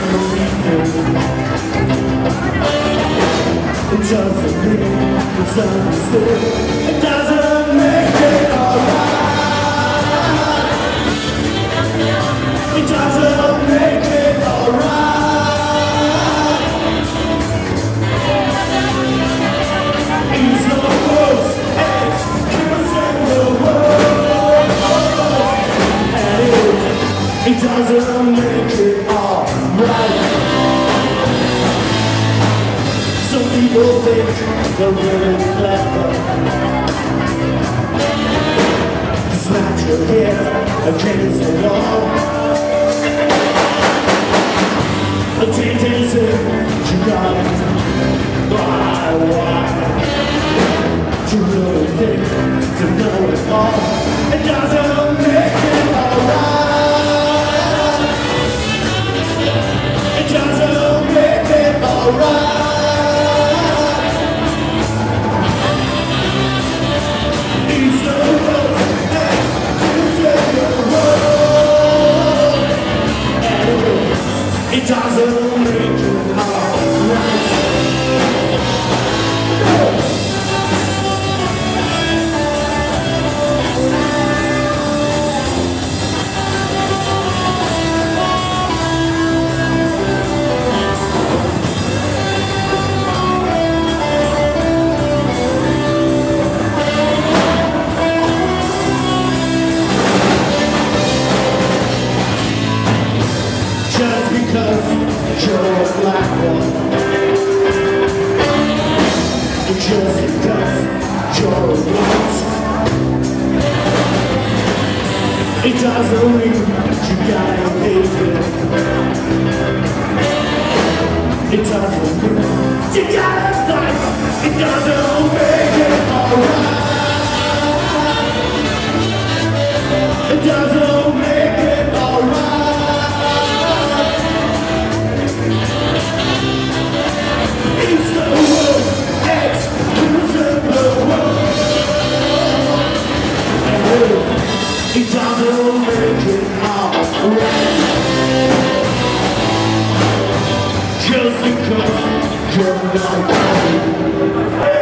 It doesn't mean it's understood. It doesn't make it alright. It doesn't make it alright. It's the worst excuse in the world, and it doesn't make it alright. People think they're really clever. Snatch your hair against the wall. A tendency to God by why? To really think, to know it all. It doesn't make it alright. It doesn't make it alright. It doesn't make it just because you're not